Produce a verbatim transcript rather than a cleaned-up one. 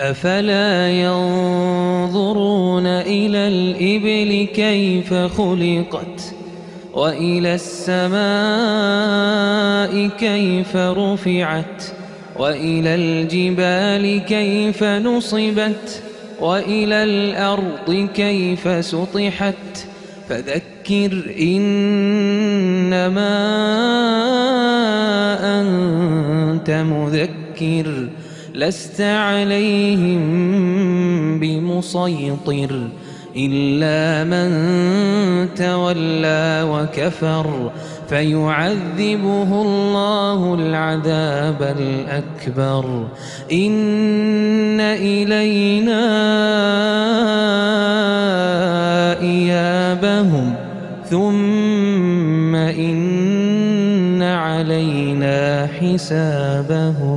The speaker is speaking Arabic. أفلا ينظرون إلى الإبل كيف خلقت وإلى السماء كيف رفعت وإلى الجبال كيف نصبت وإلى الأرض كيف سطحت فذكر إنما أنت مذكر لست عليهم بمسيطر إلا من تولى وكفر فيعذبه الله العذاب الأكبر إن إلينا إيابهم ثم إن علينا حسابهم.